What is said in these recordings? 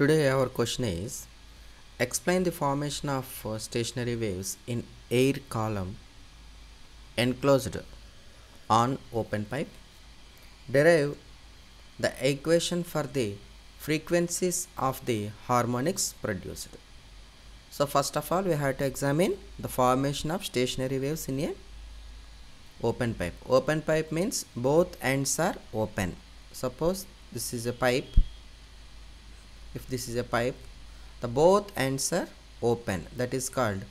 Today our question is, explain the formation of stationary waves in air column enclosed on open pipe. Derive the equation for the frequencies of the harmonics produced. So first of all, we have to examine the formation of stationary waves in a open pipe. Open pipe means both ends are open. Suppose this is a pipe. If this is a pipe, the both ends are open. That is called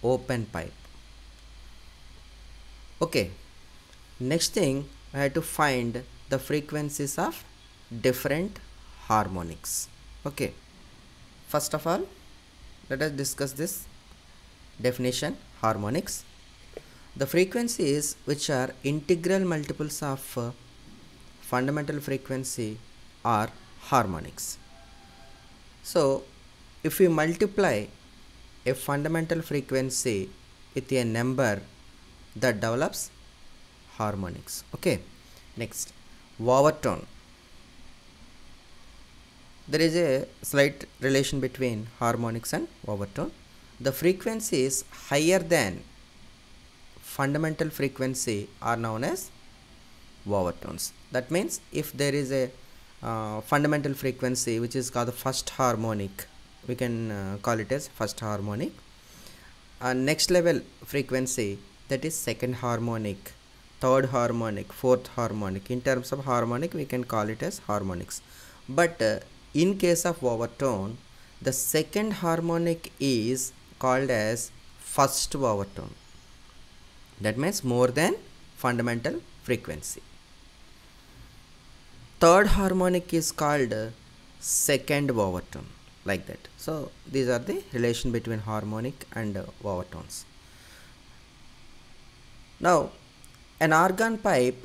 open pipe. Okay. Next thing, I have to find the frequencies of different harmonics. Okay. First of all, let us discuss this definition. Harmonics, the frequencies which are integral multiples of fundamental frequency are harmonics. So if we multiply a fundamental frequency with a number, that develops harmonics. Okay. Next, overtone. There is a slight relation between harmonics and overtone. The frequencies higher than fundamental frequency are known as overtones. That means if there is a fundamental frequency which is called the first harmonic, we can call it as first harmonic. Next level frequency, that is second harmonic, third harmonic, fourth harmonic. In terms of harmonic, we can call it as harmonics. But in case of overtone, the second harmonic is called as first overtone. That means more than fundamental frequency. Third harmonic is called second overtone, like that. So these are the relation between harmonic and overtones. Now, an argon pipe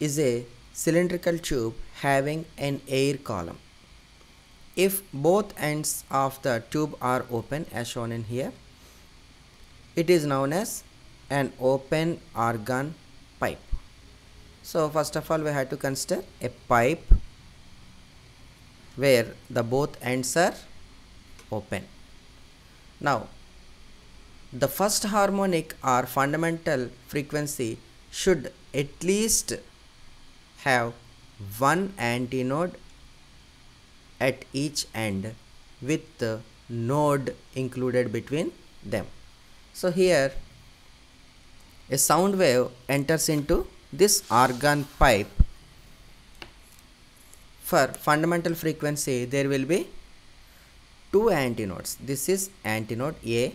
is a cylindrical tube having an air column. If both ends of the tube are open as shown in here, it is known as an open argon pipe. So first of all, we have to consider a pipe where the both ends are open. Now the first harmonic or fundamental frequency should at least have one antinode at each end with the node included between them. So here a sound wave enters into this argon pipe. For fundamental frequency, there will be two antinodes. This is antinode A,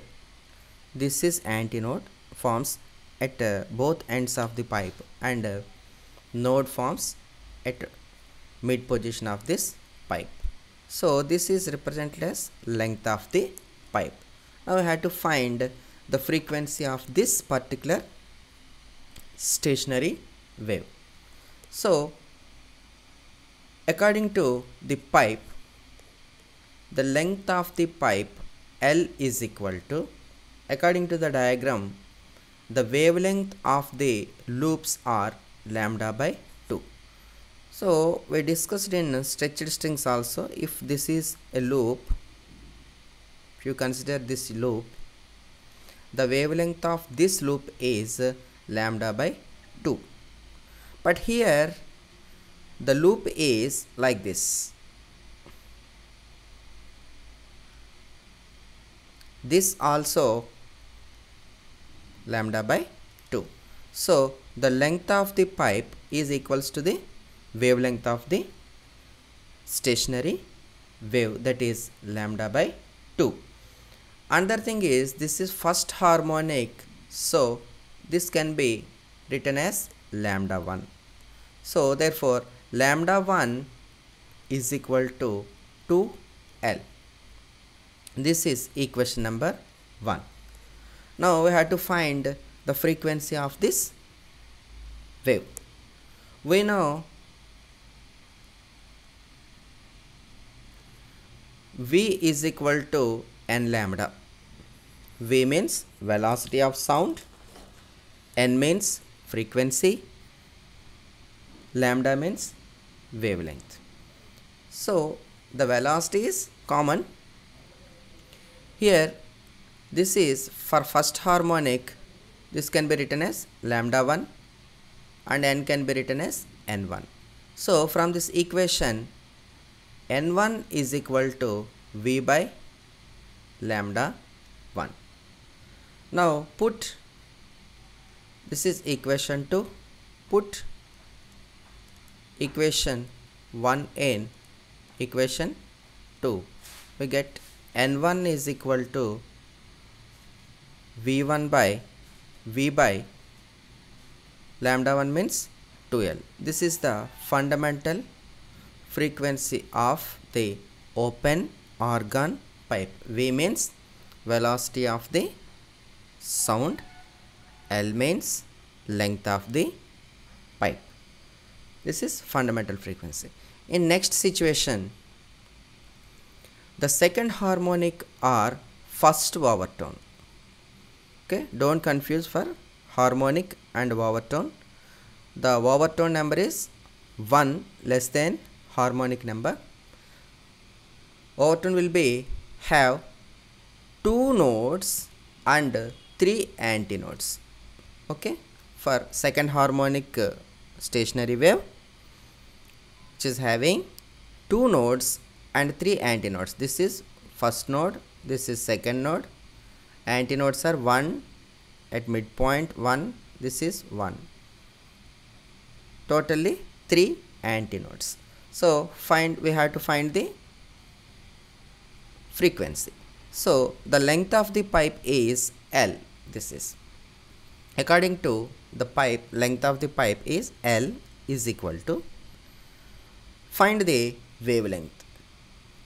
this is antinode, forms at both ends of the pipe, and node forms at mid position of this pipe. So this is represented as length of the pipe. Now we have to find the frequency of this particular stationary wave. So according to the pipe, the length of the pipe L is equal to, according to the diagram, the wavelength of the loops are lambda by 2. So we discussed in stretched strings also, if this is a loop, if you consider this loop, the wavelength of this loop is lambda by 2. But here the loop is like this. This also lambda by 2. So the length of the pipe is equals to the wavelength of the stationary wave, that is lambda by 2. Another thing is, this is first harmonic, so this can be written as lambda 1. So therefore lambda 1 is equal to 2L. This is equation number 1. Now we have to find the frequency of this wave. We know V is equal to n lambda. V means velocity of sound, n means frequency, lambda means wavelength. So the velocity is common. Here this is for first harmonic, this can be written as lambda 1 and n can be written as n1. So from this equation n1 is equal to v by lambda 1. Now put this is equation 2, put equation 1 in equation 2, we get n1 is equal to v1 by v by lambda 1 means 2L. This is the fundamental frequency of the open organ pipe. V means velocity of the sound, L means length of the pipe. This is fundamental frequency. In next situation, the second harmonic or first overtone. Okay, don't confuse for harmonic and overtone. The overtone number is 1 less than harmonic number. Overtone will be have 2 notes and 3 antinodes. Okay, for second harmonic stationary wave, which is having 2 nodes and 3 antinodes. This is first node, this is second node. Antinodes are 1 at midpoint, 1, this is 1. Totally 3 antinodes. So we have to find the frequency. So the length of the pipe is L. This is according to the pipe, length of the pipe is L is equal to, find the wavelength.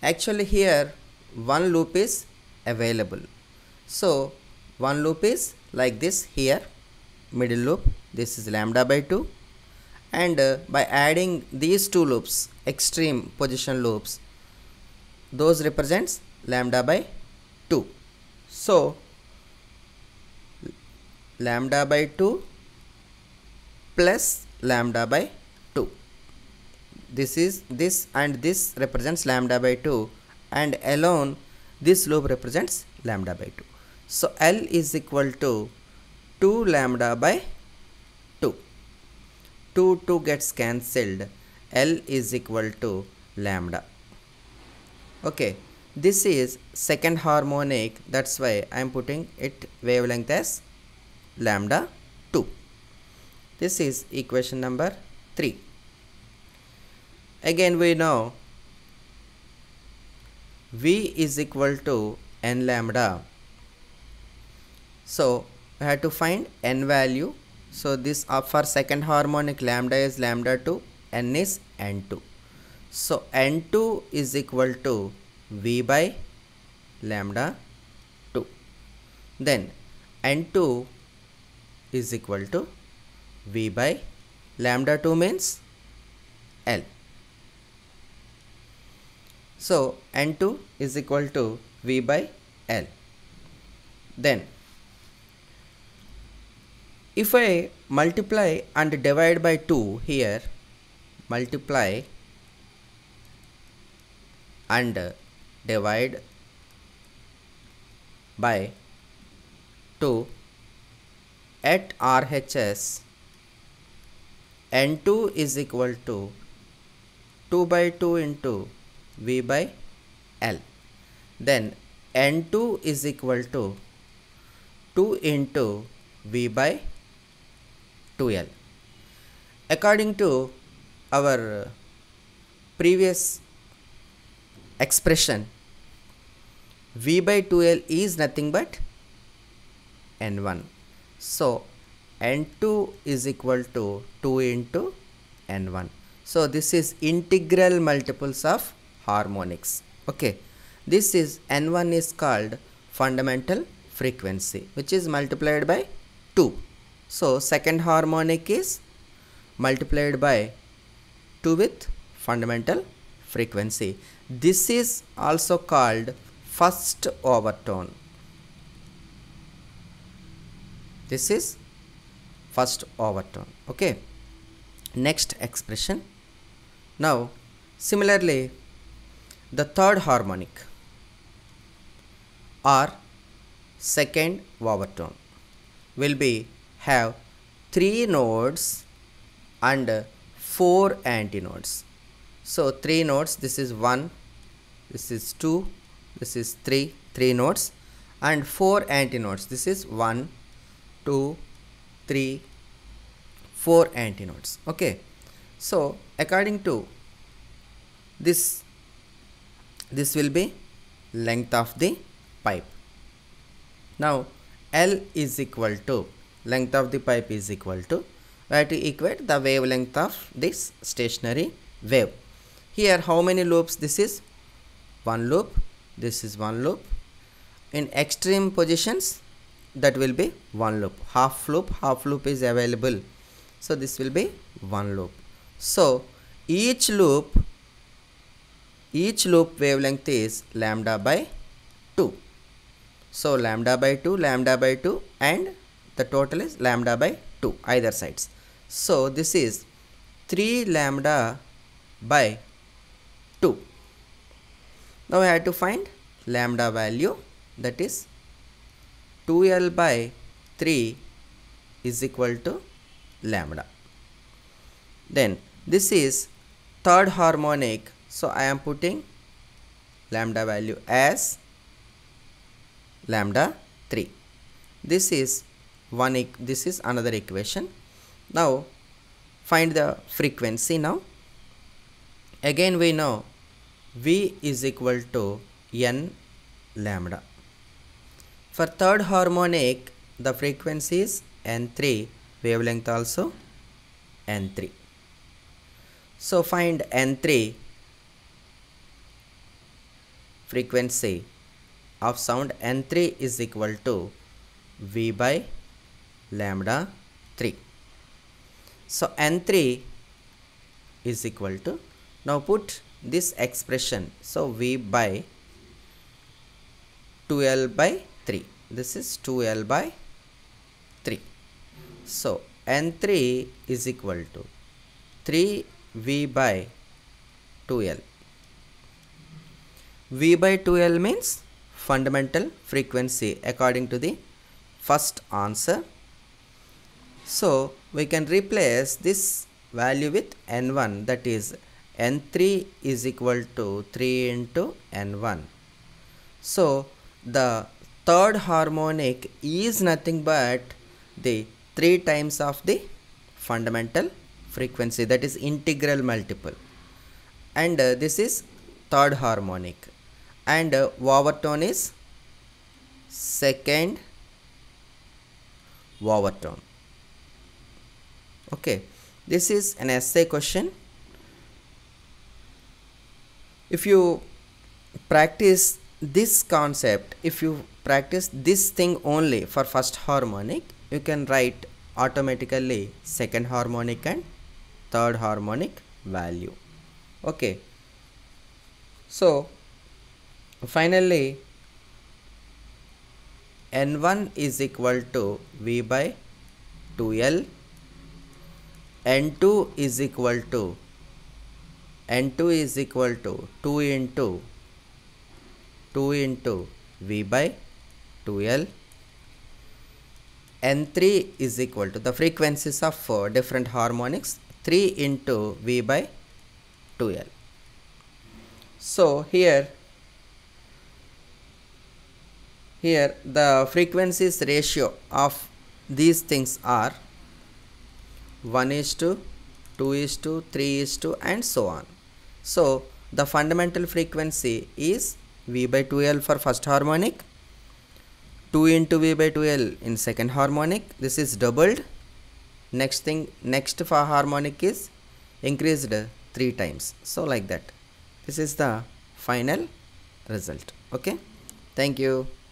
Actually here one loop is available. So one loop is like this, here middle loop, this is lambda by 2, and by adding these two loops, extreme position loops, those represents lambda by 2. So lambda by 2 plus lambda by 2, this is this, and this represents lambda by 2, and alone this loop represents lambda by 2. So L is equal to 2 lambda by 2. 2 gets cancelled. L is equal to lambda. Okay, this is second harmonic, that's why I am putting it wavelength as lambda 2. This is equation number 3. Again we know V is equal to n lambda. So I had to find n value. So this for second harmonic lambda is lambda 2, n is n2. So n2 is equal to V by lambda 2. Then n2 is equal to V by lambda 2 means L. So n2 is equal to V by L. Then if I multiply and divide by 2 here, multiply and divide by 2 at RHS, n2 is equal to 2 by 2 into V by L. Then n2 is equal to 2 into V by 2L. According to our previous expression, V by 2L is nothing but n1. So n2 is equal to 2 into n1. So this is integral multiples of harmonics. Okay, this is n1 is called fundamental frequency, which is multiplied by 2. So second harmonic is multiplied by 2 with fundamental frequency. This is also called first overtone. This is first overtone. Okay, next expression. Now similarly the third harmonic or second overtone will be have 3 nodes and 4 antinodes. So 3 nodes, this is 1, this is 2, this is 3 nodes and 4 antinodes. This is 1, 2, 3, 4 antinodes. Okay. So according to this will be length of the pipe. Now L is equal to length of the pipe is equal to, we have to equate the wavelength of this stationary wave. Here how many loops? This is one loop, this is one loop. In extreme positions that will be one loop, half loop is available, so this will be one loop. So each loop wavelength is lambda by 2. So lambda by 2 and the total is lambda by 2 either sides. So this is 3 lambda by 2. Now I have to find lambda value, that is 2L by 3 is equal to lambda. Then this is third harmonic, so I am putting lambda value as lambda 3. This is this is another equation. Now find the frequency. Now again we know V is equal to N lambda. For third harmonic the frequency is N3, wavelength also N3. So find N3 frequency of sound. N3 is equal to V by lambda 3. So N3 is equal to, now put this expression, so V by 2L by 3. This is 2L by 3. So N3 is equal to 3V by 2L. V by 2L means fundamental frequency according to the first answer. So we can replace this value with N1, that is N3 is equal to 3 into N1. So the third harmonic is nothing but the 3 times of the fundamental frequency, that is integral multiple, and this is third harmonic, and overtone is second overtone. Okay, this is an essay question. If you practice this concept, if you practice this thing only for first harmonic, you can write automatically second harmonic and third harmonic value. Okay, so finally N1 is equal to V by 2L, N2 is equal to 2 into V by 2L. N3 is equal to the frequencies of different harmonics, 3 into V by 2L. So here the frequencies ratio of these things are 1:2:3:2 and so on. So the fundamental frequency is V by 2L for first harmonic, 2 into V by 2L in second harmonic, this is doubled. Next for harmonic is increased 3 times. So like that. This is the final result. Okay. Thank you.